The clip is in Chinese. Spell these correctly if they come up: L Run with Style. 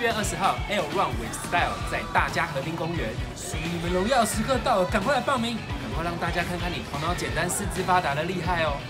7月20号 L Run with Style 在大家河滨公园，属于你们荣耀时刻到了，赶快来报名，赶快让大家看看你头脑简单、四肢发达的厉害哦！